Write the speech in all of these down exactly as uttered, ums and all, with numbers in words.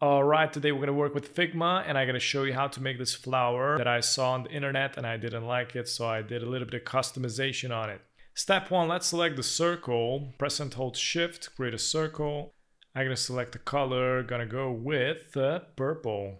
All right, today we're gonna work with Figma and I'm gonna show you how to make this flower that I saw on the internet and I didn't like it, so I did a little bit of customization on it. Step one, let's select the circle, press and hold shift, create a circle. I'm gonna select the color, gonna go with uh, purple,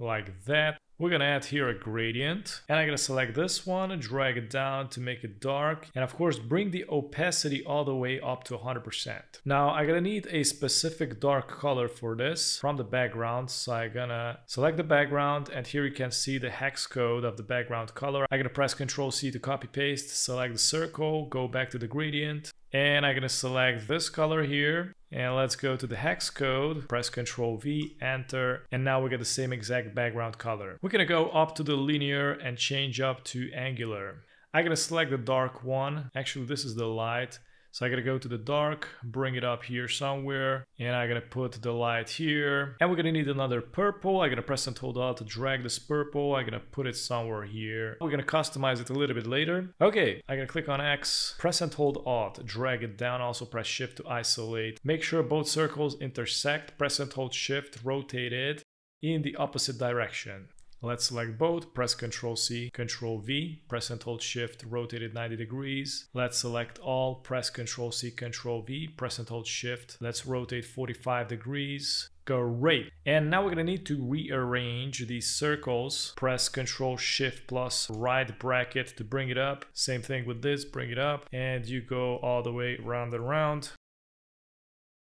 like that. We're gonna add here a gradient and I'm gonna select this one and drag it down to make it dark. And of course, bring the opacity all the way up to one hundred percent. Now I'm gonna need a specific dark color for this from the background. So I'm gonna select the background and here you can see the hex code of the background color. I'm gonna press Ctrl C to copy paste, select the circle, go back to the gradient. And I'm gonna select this color here. And let's go to the hex code, press Ctrl V, enter, and now we get the same exact background color. We're gonna go up to the linear and change up to angular. I'm gonna select the dark one. Actually, this is the light. So I'm gonna go to the dark, bring it up here somewhere, and I'm gonna put the light here. And we're gonna need another purple. I'm gonna press and hold out to drag this purple. I'm gonna put it somewhere here. We're gonna customize it a little bit later. Okay, I'm gonna click on X, press and hold alt, drag it down. Also press shift to isolate. Make sure both circles intersect. Press and hold shift, rotate it in the opposite direction. Let's select both, press Ctrl C, Ctrl V, press and hold shift, rotate it ninety degrees. Let's select all, press Ctrl C, Ctrl V, press and hold shift. Let's rotate forty-five degrees. Great. And now we're gonna need to rearrange these circles. Press Ctrl Shift plus right bracket to bring it up. Same thing with this, bring it up. And you go all the way round and round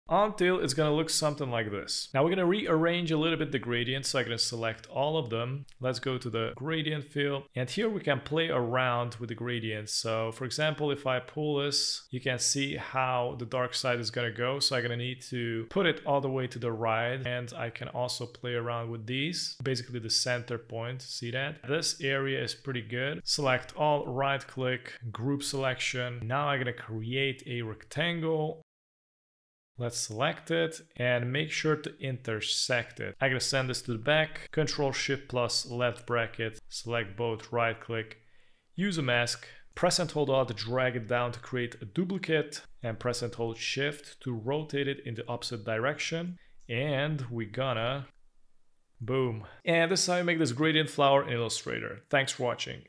until it's gonna look something like this. Now we're gonna rearrange a little bit the gradients, so I'm gonna select all of them. Let's go to the gradient field, and here we can play around with the gradients. So for example, if I pull this, you can see how the dark side is gonna go. So I'm gonna need to put it all the way to the right, and I can also play around with these, basically the center point, see that? This area is pretty good. Select all, right click, group selection. Now I'm gonna create a rectangle. Let's select it and make sure to intersect it. I'm gonna send this to the back, Ctrl Shift plus left bracket, select both, right click, use a mask, press and hold Alt to drag it down to create a duplicate, and press and hold Shift to rotate it in the opposite direction. And we're gonna, boom. And this is how you make this gradient flower in Illustrator. Thanks for watching.